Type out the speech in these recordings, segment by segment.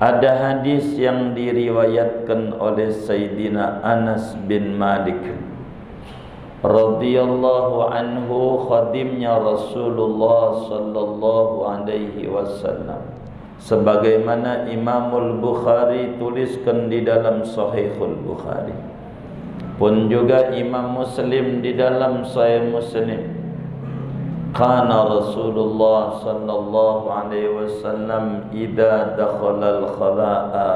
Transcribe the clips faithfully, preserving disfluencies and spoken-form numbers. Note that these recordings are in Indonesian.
Ada hadis yang diriwayatkan oleh Sayyidina Anas bin Malik radhiyallahu anhu, khadimnya Rasulullah sallallahu alaihi wasallam, sebagaimana Imam Al-Bukhari tuliskan di dalam Sahih Al-Bukhari, pun juga Imam Muslim di dalam Sahih Muslim, kana Rasulullah sallallahu alaihi wasallam idza dakhala al-khala'a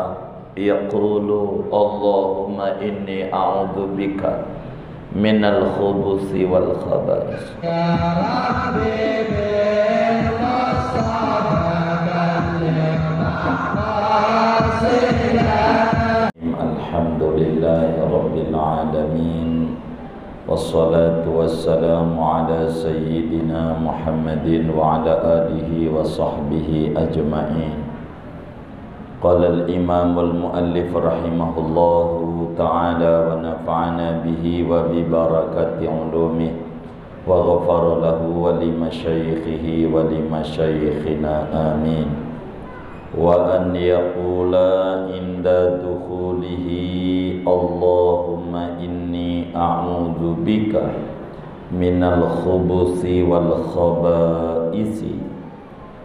yaqulu Allahumma inni a'udzu bika minal khubuthi wal khaba'is. Ya Rabbi alhamdulillahi rabbil alamin, wassalatu wassalamu ala sayyidina Muhammadin wa ala alihi wa sahbihi ajma'in. Qala al-imam al-muallif rahimahullahu ta'ala wa nafa'ana bihi wa bi barakati ulumihi wa ghafara lahu wa li masyayikhihi wa li masyayikhina amin. Wa an yaqula inda dukhulihi Allahumma inni a'udzu bika minal khubuthi wal khaba'isi.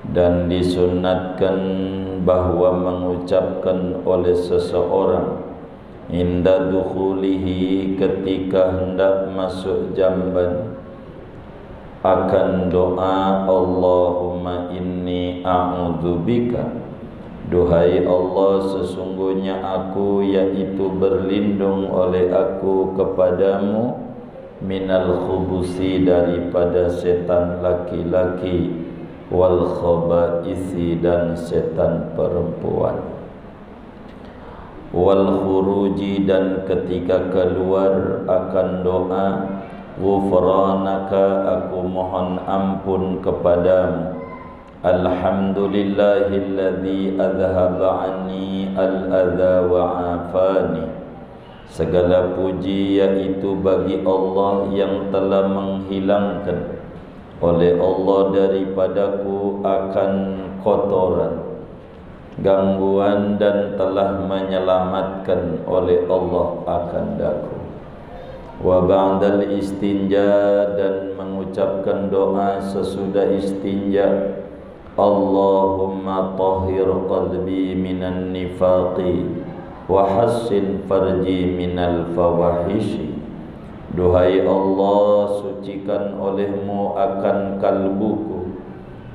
Dan disunatkan bahwa mengucapkan oleh seseorang inda dukhulihi, ketika hendak masuk jamban, akan doa Allahumma inni a'udzu bika, duhai Allah, sesungguhnya aku, yaitu berlindung oleh aku kepadamu, minal khubusi, daripada setan laki-laki, wal khabaisi, dan setan perempuan, wal khuruji, dan ketika keluar akan doa ghufranaka, aku mohon ampun kepadamu. Alhamdulillahilladzi adhhaba anni al-adha wa'afani. Segala puji yaitu bagi Allah yang telah menghilangkan oleh Allah daripadaku akan kotoran, gangguan, dan telah menyelamatkan oleh Allah akan daku. Wa ba'dal istinja, dan mengucapkan doa sesudah istinja, Allahumma tahhir qalbi minan nifaqi wa hassin farji minal fawahishi. Duhai Allah, sucikan olehmu akan kalbuku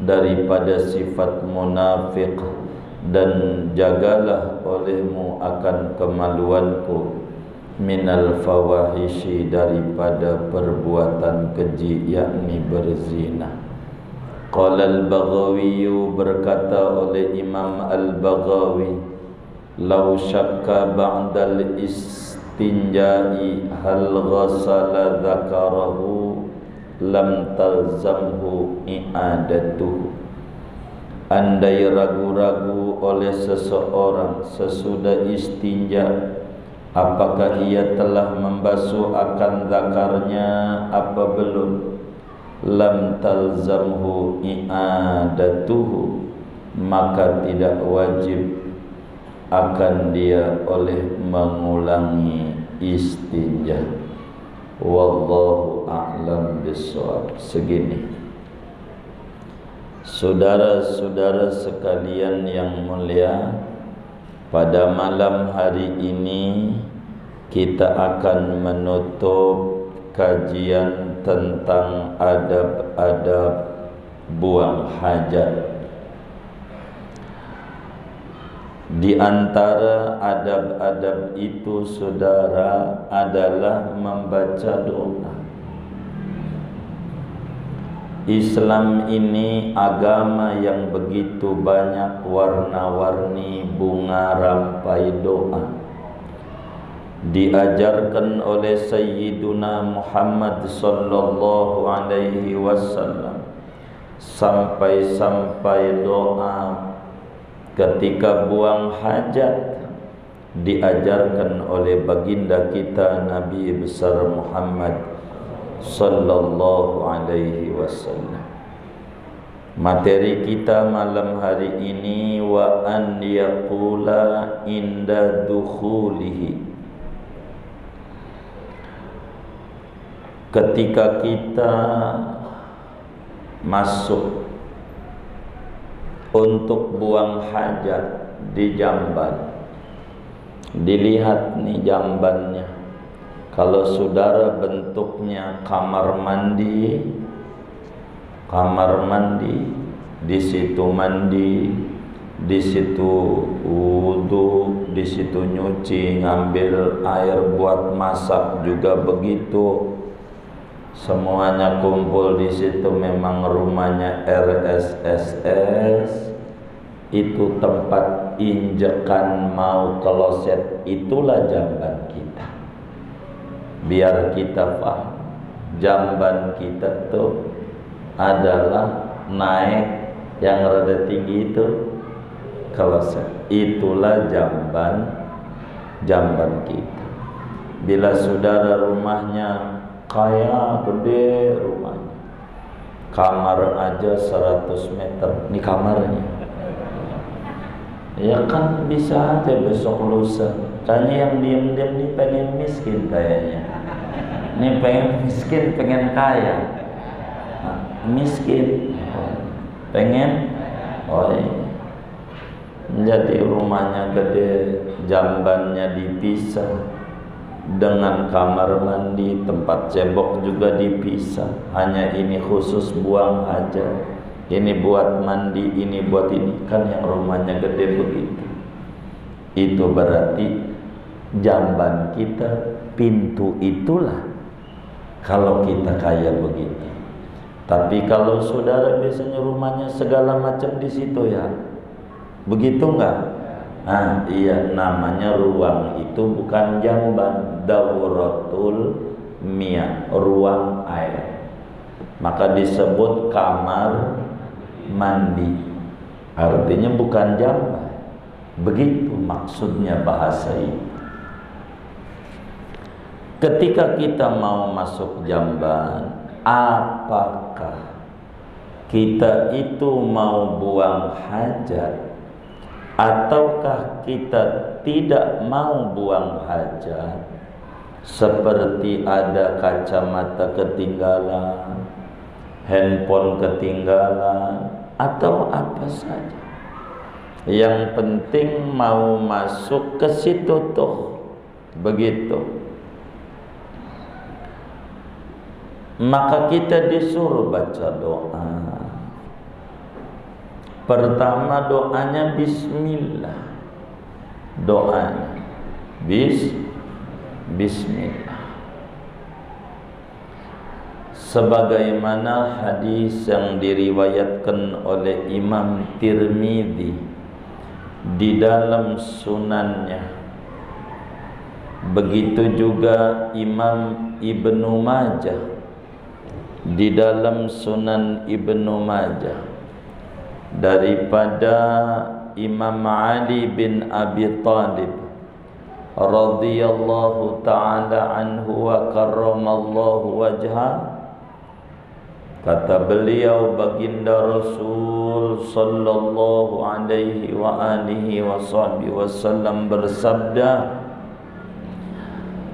daripada sifat munafik, dan jagalah olehmu akan kemaluanku minal fawahishi, daripada perbuatan keji, yakni berzina. Qala al-Baghawi, berkata oleh Imam Al-Baghawi, law syakka ba'dal istinja'i hal ghasala dzakarahu lam talzamhu i'adatuhu. Andai ragu-ragu oleh seseorang sesudah istinja apakah ia telah membasuh akan zakarnya apa belum, lam talzamhu i'adatuhu, maka tidak wajib akan dia oleh mengulangi istinja. Wallahu a'lam bissawab. Segini saudara-saudara sekalian yang mulia, pada malam hari ini kita akan menutup kajian tentang adab-adab buang hajat. Di antara adab-adab itu, saudara, adalah membaca doa. Islam ini agama yang begitu banyak warna-warni bunga rampai doa. Diajarkan oleh Sayyiduna Muhammad sallallahu alaihi wasallam sampai-sampai doa ketika buang hajat diajarkan oleh baginda kita Nabi besar Muhammad sallallahu alaihi wasallam. Materi kita malam hari ini, wa an yaqula inda dukhulihi, ketika kita masuk untuk buang hajat di jamban. Dilihat nih jambannya, kalau saudara bentuknya kamar mandi, kamar mandi, di situ mandi, di situ wudu, di situ nyuci, ngambil air buat masak juga begitu. Semuanya kumpul di situ, memang rumahnya R S S S. Itu tempat injekan mau kloset, itulah jamban kita. Biar kita paham, jamban kita tuh adalah naik yang rada tinggi itu kloset, itulah jamban jamban kita. Bila saudara rumahnya kaya, gede rumahnya, kamar aja seratus meter, ini kamarnya ya kan, bisa aja besok lusa. Kayaknya yang diem-diem nih pengen miskin kayaknya, ini pengen miskin, pengen kaya. Miskin pengen oh jadi rumahnya gede, jambannya dipisah dengan kamar mandi, tempat cebok juga dipisah. Hanya ini khusus buang aja, ini buat mandi, ini buat ini. Kan yang rumahnya gede begitu, itu berarti jamban kita, pintu itulah kalau kita kaya begitu. Tapi kalau saudara biasanya rumahnya segala macam di situ ya, begitu nggak? Nah, iya, namanya ruang itu bukan jamban, dauratul miyah, ruang air. Maka disebut kamar mandi. Artinya bukan jamban, begitu maksudnya bahasa ini. Ketika kita mau masuk jamban, apakah kita itu mau buang hajat, ataukah kita tidak mau buang hajat? Seperti ada kacamata ketinggalan, handphone ketinggalan, atau apa saja. Yang penting mau masuk ke situ tuh, begitu. Maka kita disuruh baca doa. Pertama doanya bismillah. Doanya bis bismillah. Sebagaimana hadis yang diriwayatkan oleh Imam Tirmidzi di dalam sunannya. Begitu juga Imam Ibnu Majah di dalam Sunan Ibnu Majah, daripada Imam Ali bin Abi Talib radhiyallahu ta'ala anhu wa karramallahu wajha, kata beliau, baginda Rasul sallallahu alaihi wa alihi wa sahbihi wasallam bersabda,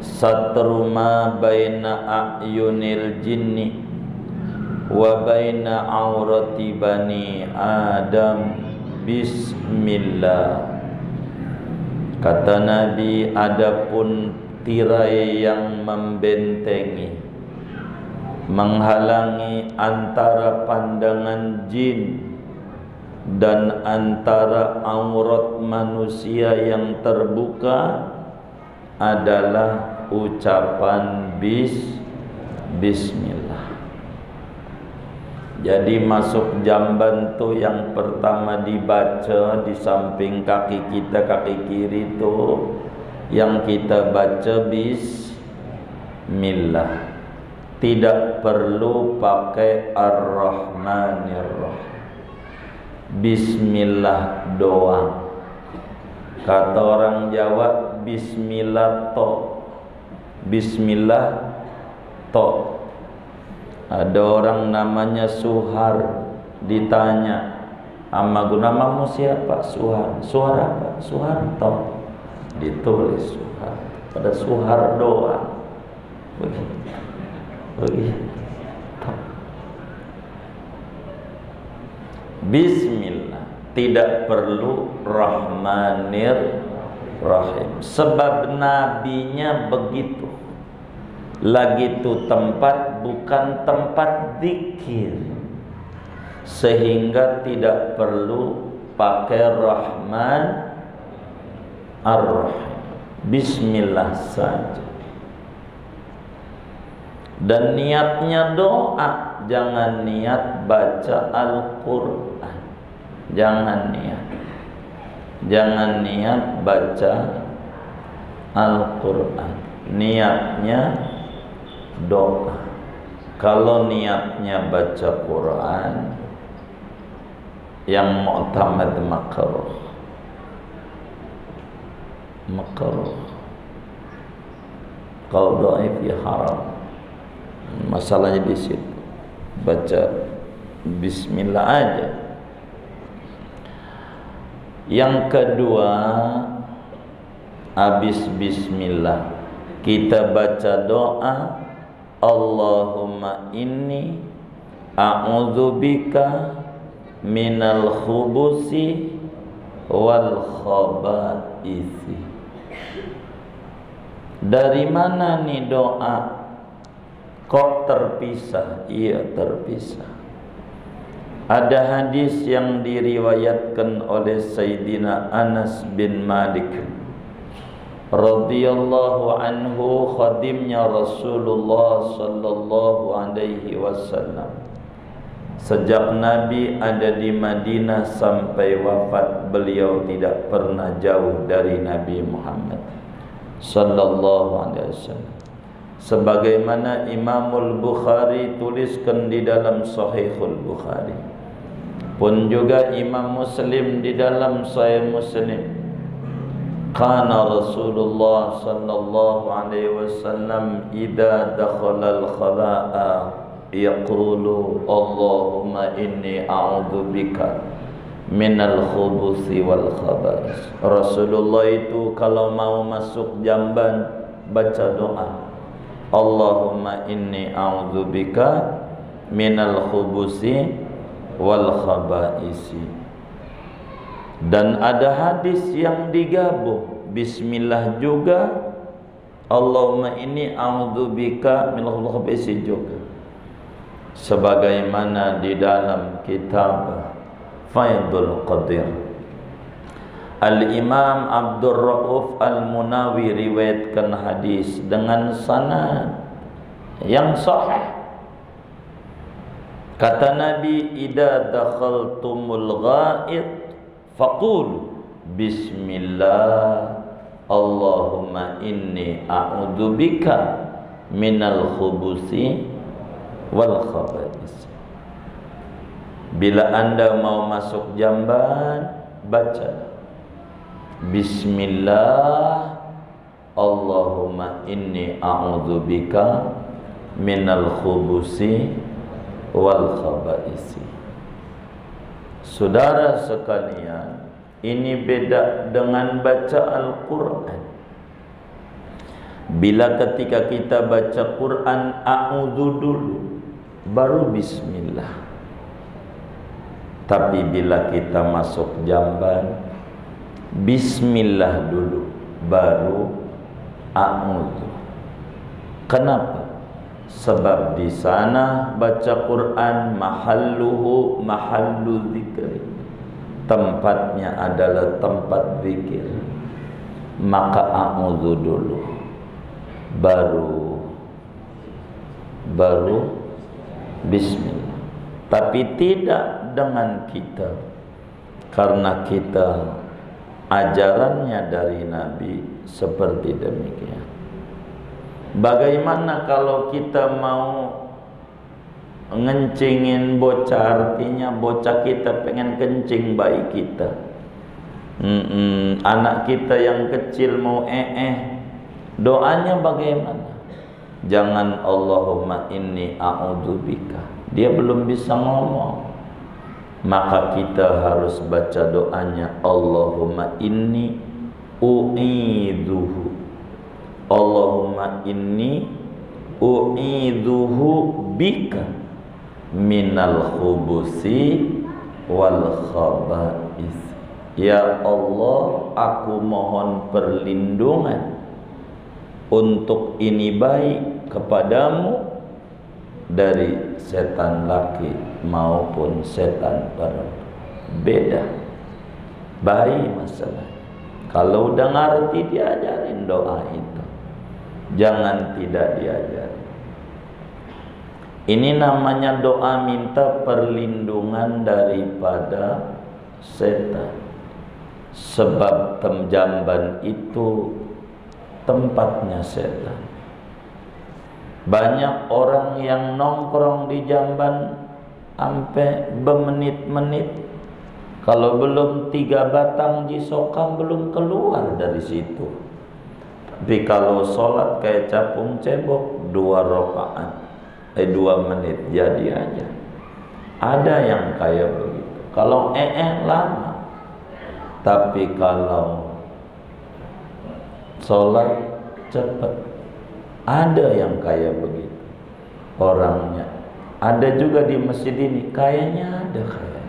satruma baina a'yunil jinni wa baina aurati bani Adam bismillah. Kata Nabi, adapun tirai yang membentengi, menghalangi antara pandangan jin dan antara aurat manusia yang terbuka adalah ucapan bis bismillah. Jadi masuk jamban tuh yang pertama dibaca di samping kaki kita, kaki kiri tuh yang kita baca bismillah. Tidak perlu pakai ar-Rahmanir-Rahim. Bismillah doang. Kata orang Jawa, bismillah to. Bismillah to. Ada orang namanya Suhar, ditanya, "Amma gunamamu siapa?" "Suhar." "Suhar apa?" "Suharto." Ditulis Suhar, pada Suhar doa. Begitu. Begitu. Bismillah, tidak perlu Rahmanir Rahim, sebab nabinya begitu. Lagi itu tempat bukan tempat zikir, sehingga tidak perlu pakai Rahman Ar-Rahim, bismillah saja. Dan niatnya doa, jangan niat baca Al-Qur'an, jangan niat jangan niat baca Al-Qur'an, niatnya doa. Kalau niatnya baca Quran, yang mu'tamad makruh, makruh. Kalau doa itu haram. Masalahnya di situ. Baca bismillah aja. Yang kedua, habis bismillah kita baca doa, Allahumma inni a'udzubika minal khubusi wal khaba'isi. Dari mana nih doa? Kok terpisah? Iya, terpisah. Ada hadis yang diriwayatkan oleh Sayyidina Anas bin Malik radhiyallahu anhu, khadimnya Rasulullah sallallahu alaihi wasallam. Sejak Nabi ada di Madinah sampai wafat, beliau tidak pernah jauh dari Nabi Muhammad sallallahu alaihi wasallam. Sebagaimana Imam Al-Bukhari tuliskan di dalam Sahih Al-Bukhari, pun juga Imam Muslim di dalam Sahih Muslim, kana Rasulullah sallallahu alaihi wasallam idza dakhala al-khala'a yaqulu Allahumma inni a'udzubika minal khubusi wal khaba'is. Rasulullah itu kalau mau masuk jamban baca doa, Allahumma inni a'udzubika minal khubusi wal khaba'is. Dan ada hadis yang digabung, bismillah juga, Allahumma inni a'udzubika minal khubusi juga. Sebagaimana di dalam kitab Faidul Qadir, Al-Imam Abdur Ra'uf Al-Munawi riwayatkan hadis dengan sanad yang sahih. Kata Nabi, "Idza dakhaltumul gha'it faqul bismillah Allahumma inni a'udzubika minal khubusi wal khaba'is." Bila anda mau masuk jamban, baca bismillah Allahumma inni a'udzubika minal khubusi wal khaba'is. Saudara sekalian, ini beda dengan baca Al-Quran. Bila ketika kita baca Quran, a'udzu dulu, baru bismillah. Tapi bila kita masuk jamban, bismillah dulu, baru a'udzu. Kenapa? Sebab di sana baca Quran mahalluhu mahallu dzikri, tempatnya adalah tempat zikir. Maka a'udzu dulu, baru baru bismillah. Tapi tidak dengan kita, karena kita ajarannya dari Nabi seperti demikian. Bagaimana kalau kita mau ngencingin bocah, artinya bocah kita pengen kencing bayi kita, Mm-mm. anak kita yang kecil mau ee, doanya bagaimana? Jangan Allahumma inni a'udzubika, dia belum bisa ngomong, maka kita harus baca doanya, Allahumma inni u'idhuhu, Allahumma inni u'idhuhu bika minal khubusi wal khaba'is. Ya Allah, aku mohon perlindungan untuk ini baik kepadamu dari setan laki maupun setan perempuan. Beda bayi masalah. Kalau udah ngerti, diajarin doa itu, jangan tidak diajarin. Ini namanya doa minta perlindungan daripada setan, sebab temjamban itu tempatnya setan. Banyak orang yang nongkrong di jamban sampai bermenit-menit, kalau belum tiga batang jisokang belum keluar dari situ. Tapi kalau sholat kayak capung cebok, dua rokaat eh dua menit jadi aja. Ada yang kayak begitu. Kalau eh, eh lama, tapi kalau sholat cepat. Ada yang kayak begitu orangnya. Ada juga di masjid ini kayaknya, ada kayak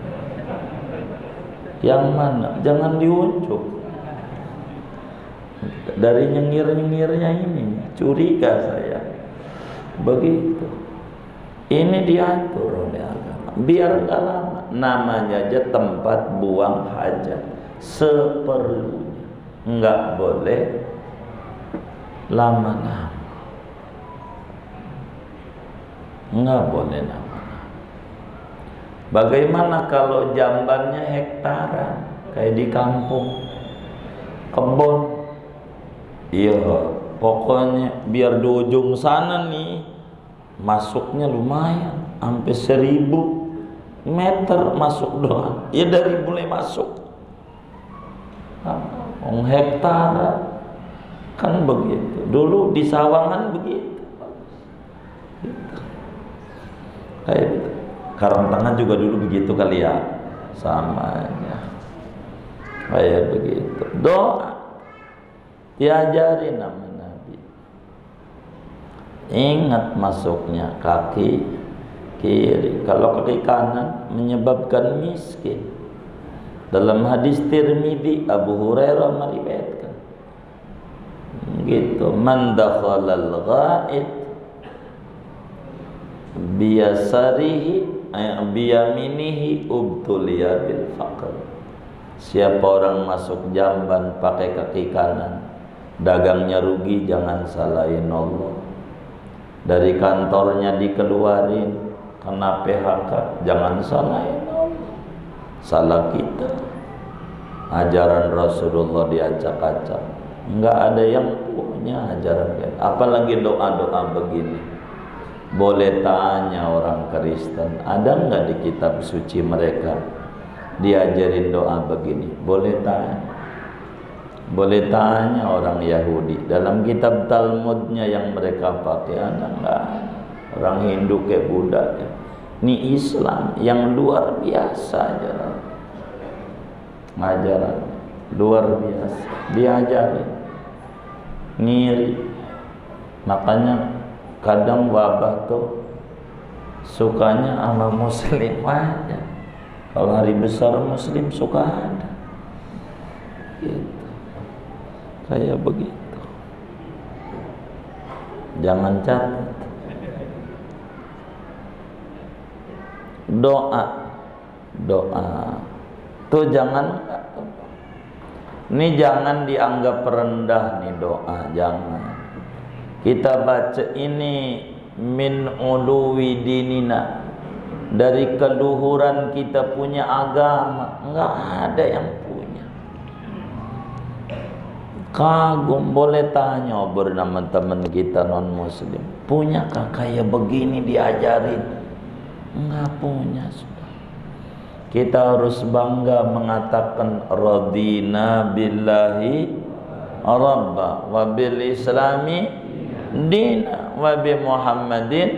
yang mana jangan diunjuk dari nyengir-nyengirnya ini, curiga saya begitu. Ini diatur oleh agama biar nggak lama. Namanya aja tempat buang hajat, seperlunya, nggak boleh lama-lama, nggak boleh lama-lama. Bagaimana kalau jambannya hektaran kayak di kampung, kebun? Iya, pokoknya biar di ujung sana nih masuknya lumayan, sampai seribu meter masuk doang. Ya dari mulai masuk, om hektaran. Kan begitu dulu di Sawangan, begitu kayak gitu. Karangtengah juga dulu begitu kali ya, sama aja kayak begitu. Doa diajarin nama Nabi. Ingat, masuknya kaki kiri, kalau kaki kanan menyebabkan miskin. Dalam hadis Tirmidzi, Abu Hurairah meriwayatkan gitu, man dakhalal ghaid biyasarihi biyaminihi ubtuliya bil faqr. Siapa orang masuk jamban pakai kaki kanan, dagangnya rugi, jangan salahin Allah. Dari kantornya dikeluarin kena P H K, jangan salahin Allah, salah kita. Ajaran Rasulullah diacak-acak, nggak ada yang punya ajaran kan? Apalagi doa-doa begini. Boleh tanya orang Kristen, ada nggak di kitab suci mereka diajarin doa begini? Boleh tanya. Boleh tanya orang Yahudi, dalam kitab Talmudnya yang mereka pakai ada nggak? Orang Hindu kayak Buddha ya. Ini Islam yang luar biasa ajaran, ajaran luar biasa diajarin ngiri. Makanya kadang wabah tuh sukanya sama muslim aja. Kalau hari besar muslim suka ada gitu, kayak begitu. Jangan catat. Doa doa tuh jangan, ini jangan dianggap rendah nih doa, jangan. Kita baca ini min uluwi dinina, dari keluhuran kita punya agama, enggak ada yang punya. Kagum, boleh tanya bernama teman kita non muslim, punya kah kayak begini diajarin? Enggak punya. Kita harus bangga mengatakan radina billahi rabba wa bil islami dina wa bi Muhammadin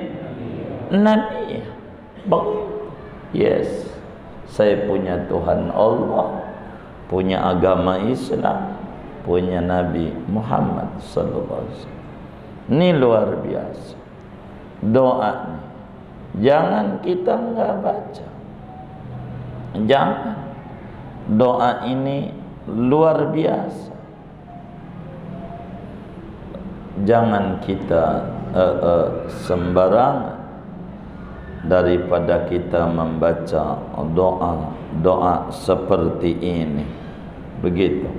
nabi. Yes, Saya punya Tuhan Allah, punya agama Islam, punya Nabi Muhammad sallallahu alaihi wasallam. Ini luar biasa doa. Jangan kita enggak baca. Jangan. Doa ini luar biasa. Jangan kita uh, uh, sembarangan daripada kita membaca doa doa seperti ini. Begitu.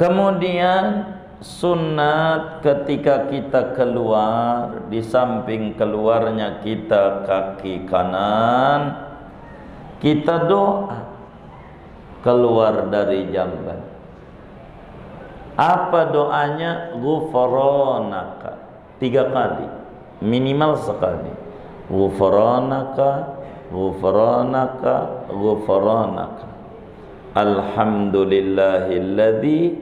Kemudian sunat ketika kita keluar, di samping keluarnya kita kaki kanan, kita doa keluar dari jamban. Apa doanya? Ghufranaka, tiga kali minimal sekali. Ghufranaka, ghufranaka, ghufranaka. Alhamdulillahilladzi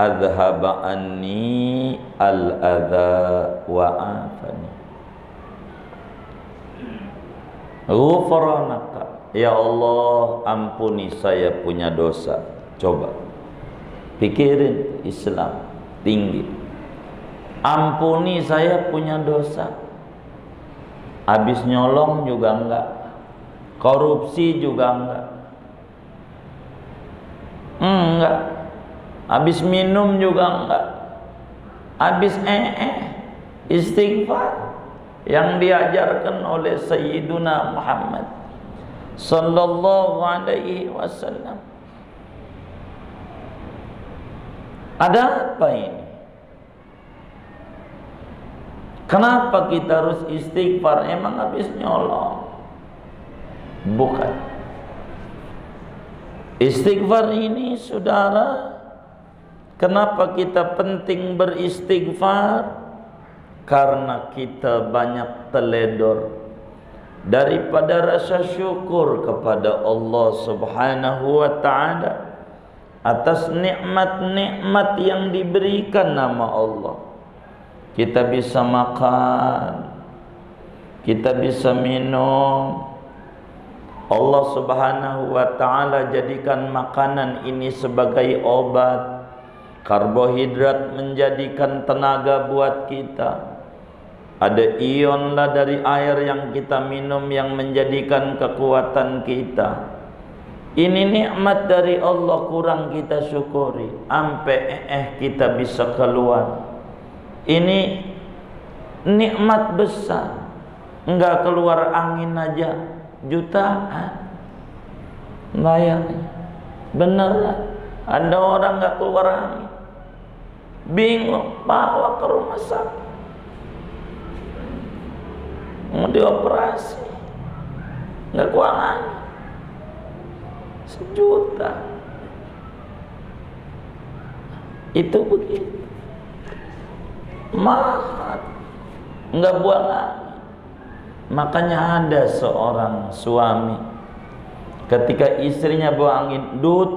adhaba anni al-adha wa afani. Ghufranaka, ya Allah ampuni saya punya dosa. Coba pikirin, Islam tinggi. Ampuni saya punya dosa, habis nyolong juga enggak, korupsi juga enggak, enggak habis minum juga enggak, habis eh istighfar yang diajarkan oleh Sayyiduna Muhammad sallallahu alaihi wasallam. Ada apa ini? Kenapa kita harus istighfar? Emang habis nyolong? Bukan. Istighfar ini, saudara, kenapa kita penting beristighfar? Karena kita banyak teledor daripada rasa syukur kepada Allah Subhanahu wa ta'ala atas nikmat-nikmat yang diberikan nama Allah. Kita bisa makan, kita bisa minum. Allah Subhanahu wa ta'ala jadikan makanan ini sebagai obat. Karbohidrat menjadikan tenaga buat kita. Ada ion lah dari air yang kita minum yang menjadikan kekuatan kita. Ini nikmat dari Allah, kurang kita syukuri. Ampe eh kita bisa keluar. Ini nikmat besar. Enggak keluar angin aja jutaan layarnya. Benar lah. Ada orang enggak keluar angin, bingung, bawa ke rumah sakit, mau dioperasi, nggak keuangan sejuta. Itu begitu mahal, nggak buang angin. Makanya ada seorang suami ketika istrinya buang angin, dud,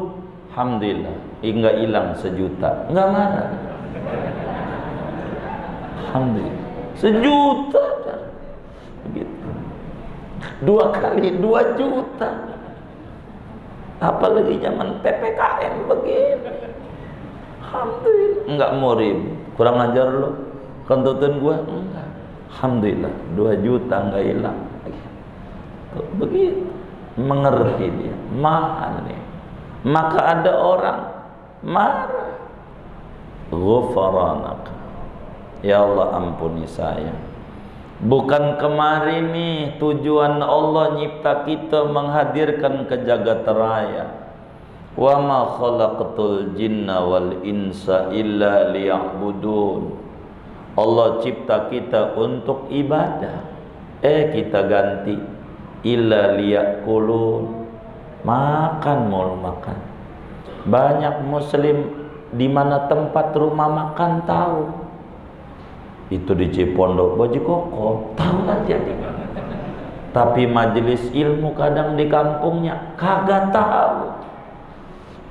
alhamdulillah, enggak hilang sejuta, enggak marah. Alhamdulillah, sejuta, begitu. Dua kali dua juta. Apalagi zaman P P K M begini. Alhamdulillah, enggak murim, kurang ajar lo, kentutun gua, enggak. Alhamdulillah, dua juta enggak hilang. Begitu, mengerti dia, mahal nih. Maka ada orang marah. Ghufranaka, ya Allah ampuni saya. Bukan kemari nih tujuan Allah nyipta kita menghadirkan ke jagat raya. Wa ma khalaqtul jinna wal insa illa liya'budun. Allah cipta kita untuk ibadah. Eh kita ganti illa liya'kulun. Makan, mau makan. Banyak muslim di mana tempat rumah makan tahu. Itu di Cipondok Boji Koko tahu aja di mana. Tapi majelis ilmu kadang di kampungnya kagak tahu.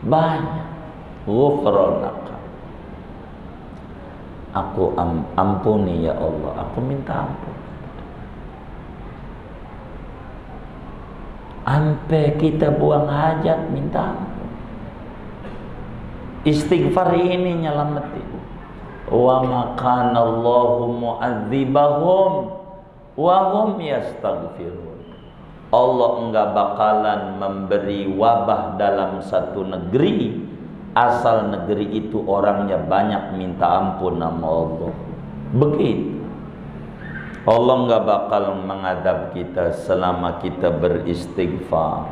Banyak. Ghufranaka, aku am, ampuni ya Allah, aku minta ampun. Sampai kita buang hajat, minta ampun. Istighfar ini nyelamatin. Wa makanallahu mu'adzibahum wa hum yastaghfirun. Allah enggak bakalan memberi wabah dalam satu negeri asal negeri itu orangnya banyak minta ampun sama Allah. Begitu. Allah nggak bakal mengadab kita selama kita beristighfar.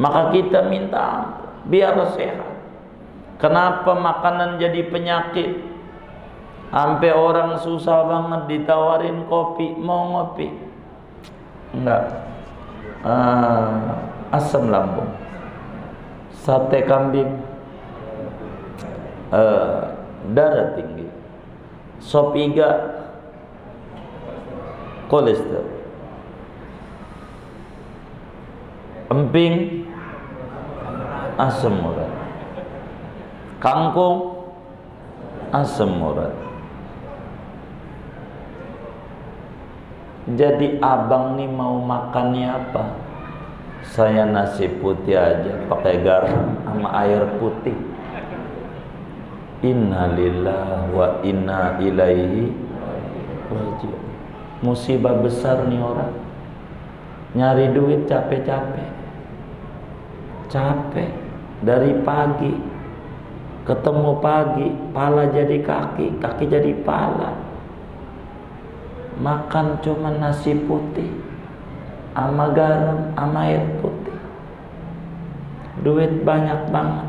Maka kita minta biar sehat. Kenapa makanan jadi penyakit? Sampai orang susah banget ditawarin kopi, mau ngopi? Enggak. Uh, asam lambung. Sate kambing. Uh, darah tinggi. Sop iga. Kolesterol, emping, asam urat, kangkung, asam urat. Jadi abang nih mau makannya apa? Saya nasi putih aja pakai garam sama air putih. Innalillahi wa inna ilaihi raji'un. Musibah besar nih orang. Nyari duit capek-capek. Capek. Dari pagi ketemu pagi, pala jadi kaki, kaki jadi pala. Makan cuma nasi putih sama garam, sama air putih. Duit banyak banget.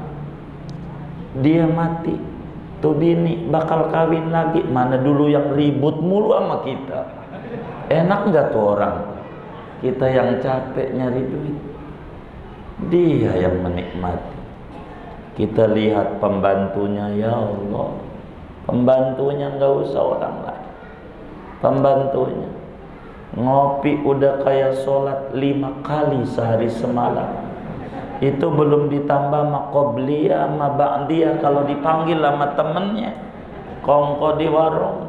Dia mati. Tuh bini bakal kawin lagi. Mana dulu yang ribut mulu sama kita. Enak nggak tuh orang? Kita yang capek nyari duit, dia yang menikmati. Kita lihat pembantunya, ya Allah, pembantunya nggak usah orang lain. Pembantunya ngopi udah kayak sholat lima kali sehari semalam. Itu belum ditambah ma qobliya ma ba'diya kalau dipanggil sama temennya kongko di warung.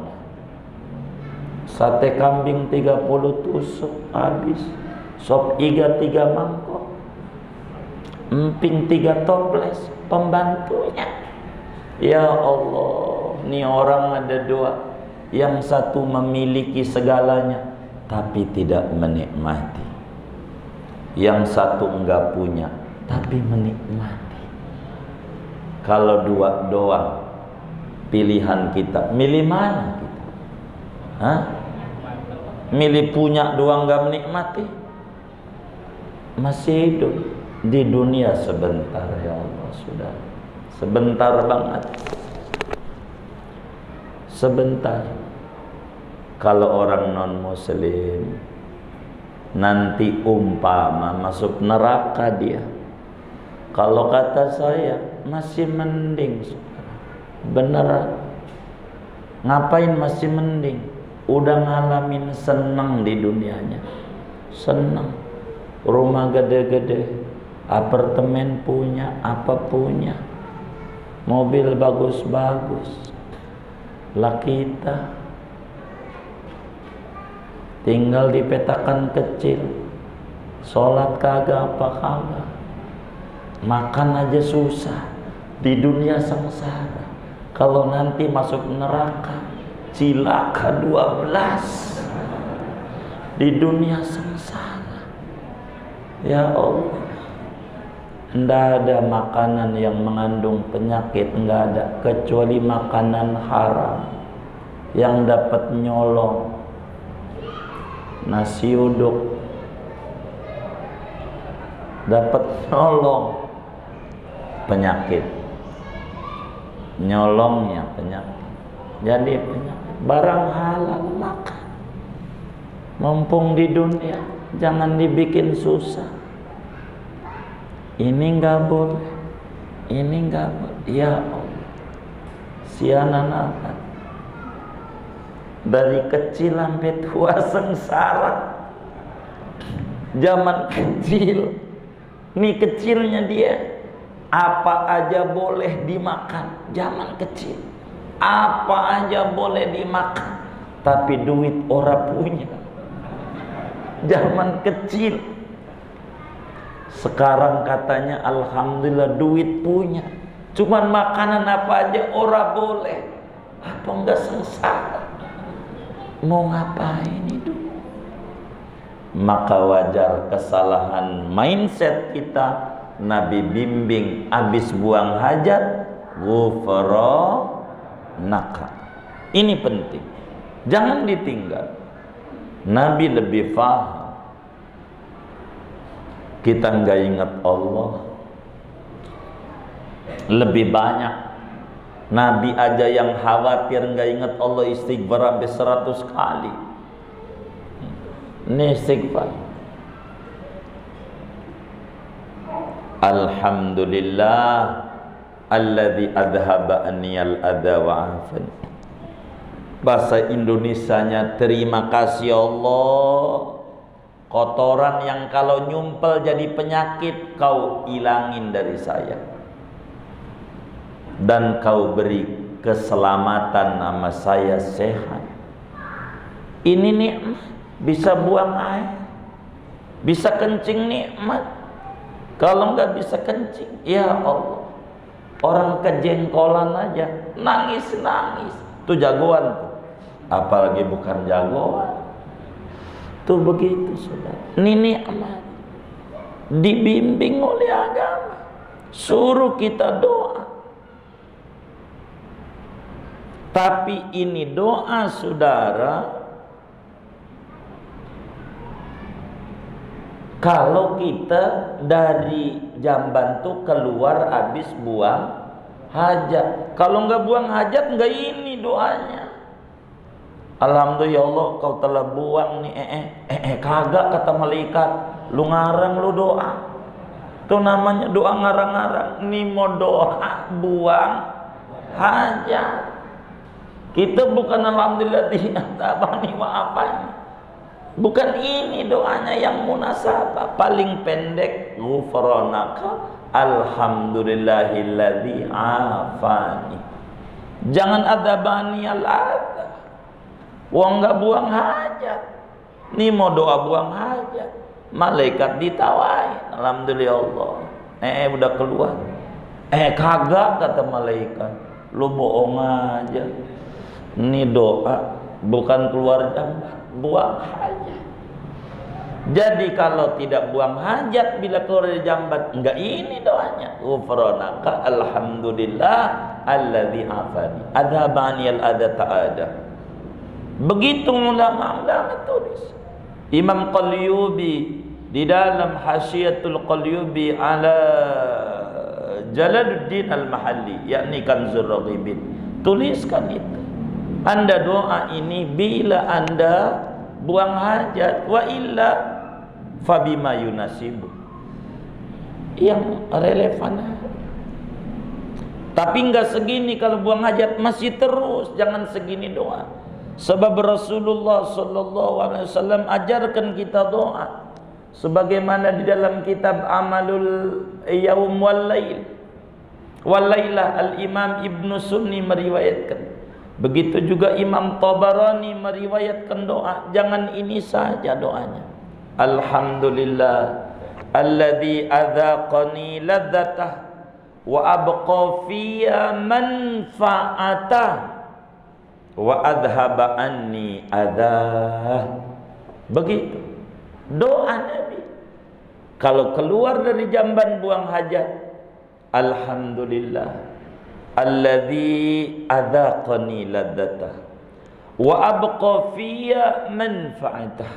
Sate kambing tiga puluh tusuk habis. Sop iga tiga mangkok. Emping tiga toples. Pembantunya. Ya Allah, nih orang ada dua. Yang satu memiliki segalanya tapi tidak menikmati. Yang satu enggak punya tapi menikmati. Kalau dua doang pilihan kita, milih mana kita? Hah? Milih punya doang gak menikmati. Masih hidup di dunia sebentar, ya Allah, sudah sebentar banget, sebentar. Kalau orang non muslim nanti umpama masuk neraka dia. Kalau kata saya masih mending, beneran. Ngapain masih mending? Udah ngalamin senang di dunianya. Senang. Rumah gede-gede, apartemen punya, apa punya. Mobil bagus-bagus. Lah kita tinggal di petakan kecil. Sholat kagak apa kagak. Makan aja susah. Di dunia sengsara. Kalau nanti masuk neraka cilaka dua belas. Di dunia sengsara. Ya Allah, nggak ada makanan yang mengandung penyakit, nggak ada, kecuali makanan haram yang dapat nyolong. Nasi uduk dapat nyolong penyakit, nyolongnya penyakit. Jadi barang halal makan. Mumpung di dunia jangan dibikin susah. Ini nggak boleh, ini nggak boleh. Ya Allah, siananakan. Dari kecil sampai tua sengsara. Zaman kecil, nih kecilnya dia. Apa aja boleh dimakan zaman kecil. Apa aja boleh dimakan, tapi duit orang punya. Zaman kecil Sekarang katanya alhamdulillah duit punya, cuman makanan apa aja ora boleh. Apa enggak sengsara? Mau ngapain itu? Maka wajar kesalahan mindset kita. Nabi bimbing habis buang hajat, ghufranaka. Ini penting, jangan ditinggal. Nabi lebih faham. Kita nggak ingat Allah lebih banyak. Nabi aja yang khawatir nggak ingat Allah, istighfar sampai seratus kali. Ini istighfar. Alhamdulillah alladzi adhaba anniyal adha wa afan. Bahasa Indonesianya, terima kasih Allah, kotoran yang kalau nyumpel jadi penyakit kau ilangin dari saya, dan kau beri keselamatan sama saya sehat. Ini nikmat, bisa buang air, bisa kencing nikmat. Kalau nggak bisa kencing, ya Allah, orang kejengkolan aja, nangis-nangis, itu jagoan. Apalagi bukan jagoan, itu begitu sudah. Nini amat, dibimbing oleh agama, suruh kita doa. Tapi ini doa saudara, kalau kita dari jamban tuh keluar habis buang hajat. Kalau nggak buang hajat, nggak ini doanya. Alhamdulillah Allah, kau telah buang nih. Eh eh, eh, eh kagak kata malaikat. Lu ngarang lu doa. Itu namanya doa ngarang-ngarang. Ini mau doa buang hajat. Kita bukan alhamdulillah tidak apa nih, apa nih. Bukan ini doanya yang munasabah, paling pendek, ghufranaka alhamdulillahilladzi afani. Jangan adabani al-adha. Wong enggak buang hajat. Nih mau doa buang hajat, malaikat ditawain. Alhamdulillah. Eh, eh udah keluar. Eh kagak kata malaikat. Lu bohong aja. Nih doa bukan keluar jamban, buang hajat. Jadi kalau tidak buang hajat bila keluar dari jamban, enggak ini doanya. Ghufranaka alhamdulillah alladzi afani adhabani al-adha ta'ada. Begitu ulama-ulama tulis. Imam Qalyubi di dalam Hasiyatul Qalyubi Ala Jalaluddin Al-Mahalli, yakni Kanzur Radhibin, tuliskan itu. Anda doa ini bila Anda buang hajat, wa illa fabima yunasibu, yang relevan. Tapi enggak segini kalau buang hajat, masih terus, jangan segini doa. Sebab Rasulullah sallallahu alaihi wasallam ajarkan kita doa sebagaimana di dalam kitab Amalul Yaum Wal Lail. Wal Lailah Al-Imam Ibnu Sunni meriwayatkan. Begitu juga Imam Tabarani meriwayatkan doa. Jangan ini saja doanya. Alhamdulillah alladzi adzaqani ladzatah wa abqa fiya manfa'atah wa adhaba anni adzah. Begitu doa Nabi. Kalau keluar dari jamban buang hajat, alhamdulillah alladzi adzaqani ladzatah wa abqa fiya manfa'atah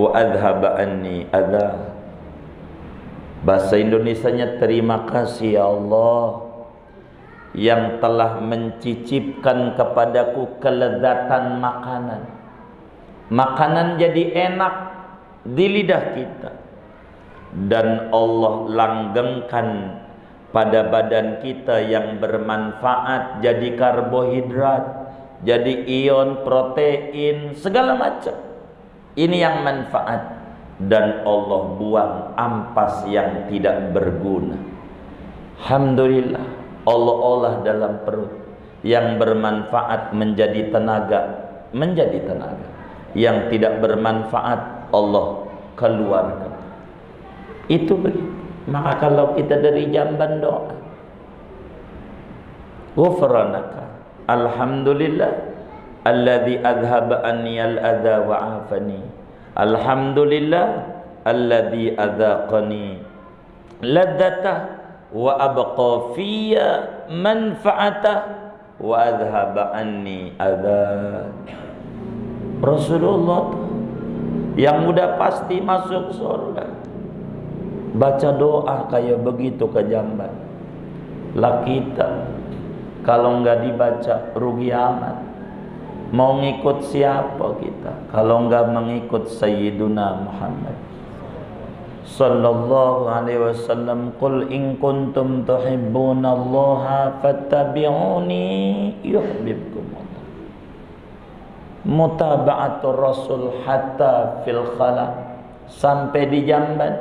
wa adhaba anni adza. Bahasa Indonesianya, terima kasih ya Allah yang telah mencicipkan kepadaku kelezatan makanan. Makanan jadi enak di lidah kita, dan Allah langgengkan pada badan kita yang bermanfaat, jadi karbohidrat, jadi ion, protein, segala macam. Ini yang manfaat. Dan Allah buang ampas yang tidak berguna. Alhamdulillah Allah olah dalam perut yang bermanfaat menjadi tenaga, menjadi tenaga. Yang tidak bermanfaat Allah keluarkan. Itu maka kalau kita dari jamban doa, ghufranaka, alhamdulillah, alladzi adhaba anni al-adha wa afani, alhamdulillah, alladzi adhaqani ladzata wa abqa fiyya manfa'ata wa adhaba anni adha. Rasulullah yang udah pasti masuk surga, baca doa kayak begitu ke jamban. Lah kita kalau nggak dibaca rugi amat. Mau ngikut siapa kita kalau nggak mengikut Sayyiduna Muhammad sallallahu alaihi wasallam? Qul in kuntum tuhibbunallaha fattabi'uni yuhibbukum. Mutaba'atul Rasul hatta fil khala, sampai di jamban,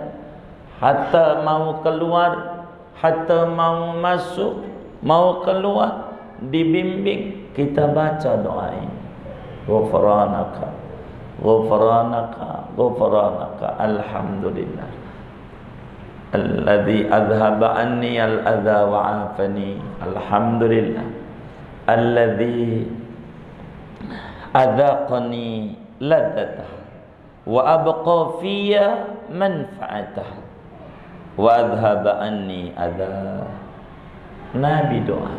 hatta mau keluar, hatta mau masuk, mau keluar, dibimbing, kita baca doa ini. Ghufranaka, ghufranaka, ghufranaka, alhamdulillah, alladzi adhaba anni al-adha wa'afani, alhamdulillah, alladzi adhaqani ladzatah wa abqa fiyya manfa'atah wa adhaba anni adha. Nabi doa.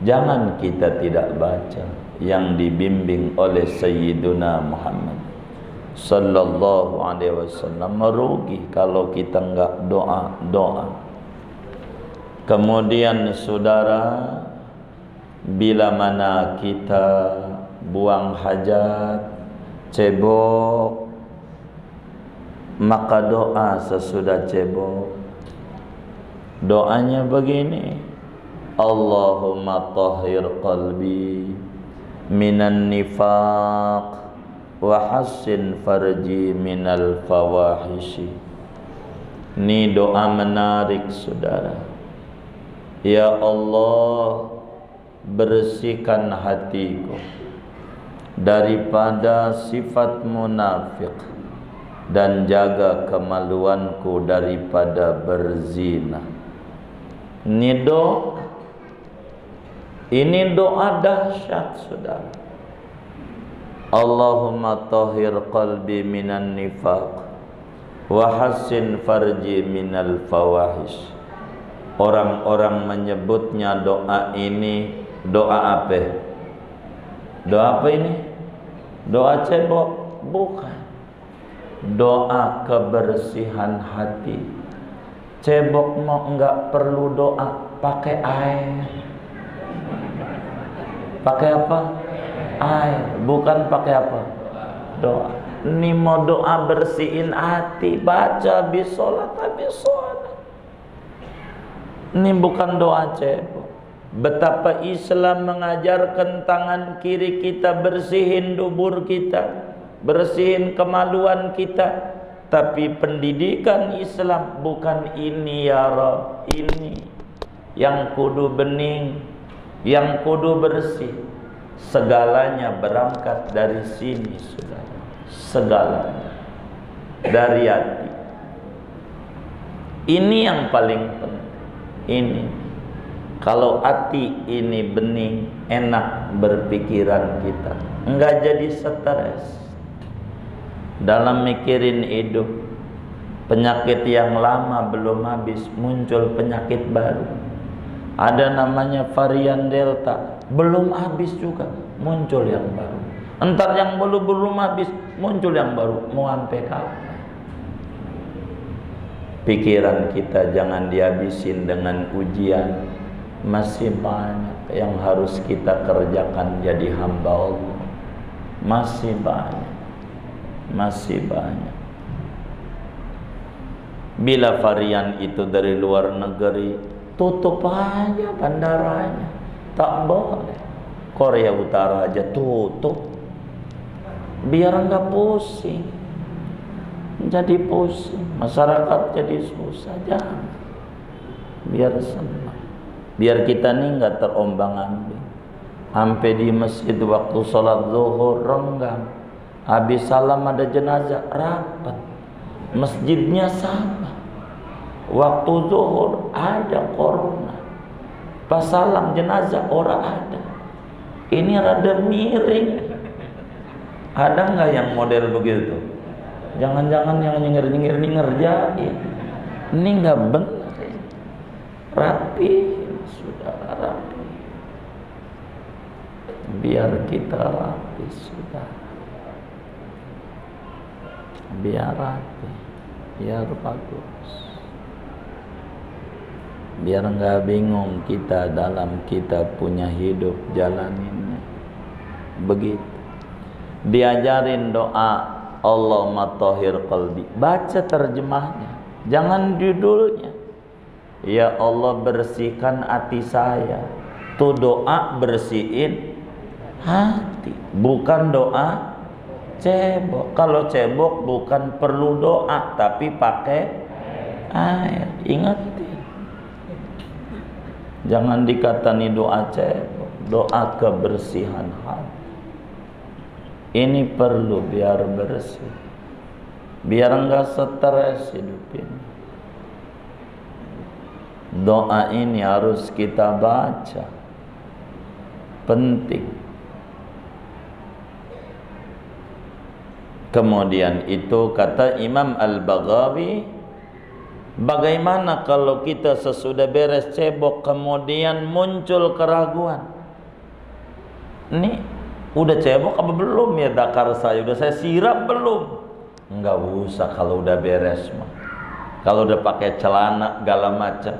Jangan kita tidak baca yang dibimbing oleh Sayyiduna Muhammad sallallahu alaihi wasallam. Merugi kalau kita enggak doa-doa. Kemudian saudara, bila mana kita buang hajat, cebok, maka doa sesudah cebok. Doanya begini: Allahumma tahhir qalbi minan nifaq wa hassin farji minal fawahishi. Ini doa menarik saudara. Ya Allah, bersihkan hatiku daripada sifat munafik dan jaga kemaluanku daripada berzina. Ini doa, ini doa dahsyat saudara. Allahumma tahhir qalbi minan nifaq wa hassin farji minal fawahish. Orang-orang menyebutnya doa ini doa apa? Doa apa ini? Doa cebok? Bukan. Doa kebersihan hati. Cebok mau enggak perlu doa, pakai air. Pakai apa? Air. Bukan pakai apa? Doa. Ini mau doa bersihin hati, baca habis sholat, habis sholat. Ini bukan doa cebok. Betapa Islam mengajarkan tangan kiri kita bersihin dubur kita, bersihin kemaluan kita. Tapi pendidikan Islam bukan ini ya Rab. Ini yang kudu bening, yang kudu bersih. Segalanya berangkat dari sini saudara. Segalanya dari hati. Ini yang paling penting. Ini kalau hati ini bening, enak berpikiran kita, enggak jadi stres dalam mikirin hidup. Penyakit yang lama belum habis, muncul penyakit baru. Ada namanya varian delta, belum habis juga, muncul yang baru. Entar yang belum belum habis, muncul yang baru. Mau sampai kapan? Pikiran kita jangan dihabisin dengan ujian. Masih banyak yang harus kita kerjakan jadi hamba Allah. Masih banyak. Masih banyak. Bila varian itu dari luar negeri, tutup aja bandaranya. Tak boleh. Korea Utara aja tutup. Biar enggak pusing. Jadi pusing. Masyarakat jadi susah. Jangan. Biar senang. Biar kita nih nggak terombang-ambing. Sampai di masjid waktu sholat zuhur renggang, habis salam ada jenazah rapat. masjidnya sama. Waktu zuhur ada corona, pas salam jenazah orang ada. Ini rada miring. Ada nggak yang model begitu? Jangan-jangan yang nyengir-nyengir-nyengir ngerjain. Ini nggak benar. Rapi, saudara, rapi. Biar kita rapi, saudara. Biar rapi, biar bagus. Biar nggak bingung kita dalam kita punya hidup, jalaninnya begitu. Diajarin doa Allahumma tahhir qalbi. Baca terjemahnya, jangan judulnya. Ya Allah bersihkan hati saya. Itu doa bersihin hati, bukan doa cebok. Kalau cebok bukan perlu doa, tapi pakai air. Ingat. Jangan dikatani doa cebok, doa kebersihan hati. Ini perlu biar bersih, biar enggak stres hidup ini. Doa ini harus kita baca, penting. Kemudian itu kata Imam Al-Baghawi, bagaimana kalau kita sesudah beres cebok kemudian muncul keraguan? Ini udah cebok apa belum ya dakar saya? Udah saya sirap belum? Enggak usah kalau udah beres mah. Kalau udah pakai celana segala macam.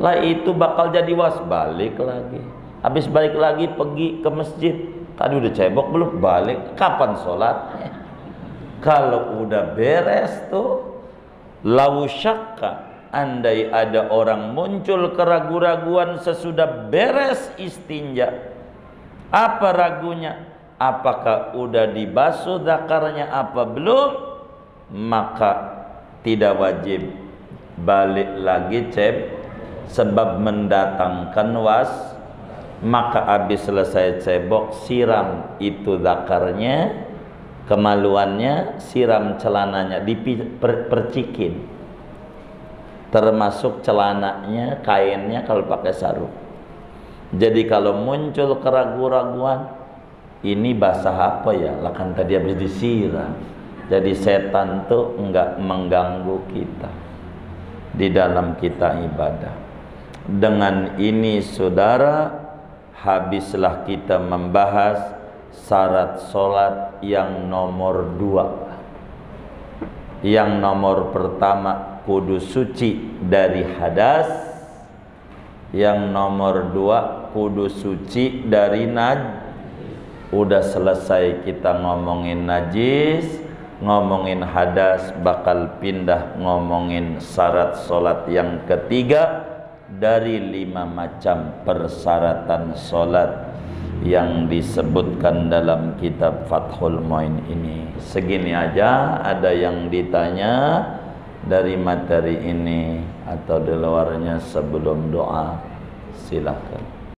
Lah itu bakal jadi was, balik lagi. Habis balik lagi pergi ke masjid. Tadi udah cebok belum? Balik. Kapan sholatnya? Kalau udah beres tuh, lau syakka, andai ada orang muncul keraguan-raguan sesudah beres istinja. Apa ragunya? Apakah udah dibasuh zakarnya apa belum? Maka tidak wajib balik lagi cebok, sebab mendatangkan was. Maka habis selesai cebok, siram itu zakarnya, kemaluannya, siram celananya, dipercikin, termasuk celananya, kainnya kalau pakai sarung. Jadi kalau muncul keraguan-raguan, ini basah apa ya? Lah kan tadi habis disiram. Jadi setan tuh enggak mengganggu kita di dalam kita ibadah. Dengan ini saudara, habislah kita membahas syarat sholat yang nomor dua. Yang nomor pertama kudu suci dari hadas. Yang nomor dua kudu suci dari najis. Udah selesai kita ngomongin najis, ngomongin hadas, bakal pindah ngomongin syarat sholat yang ketiga dari lima macam persyaratan sholat yang disebutkan dalam kitab Fathul Muin ini. Segini aja, ada yang ditanya dari materi ini atau di luarnya sebelum doa, silakan.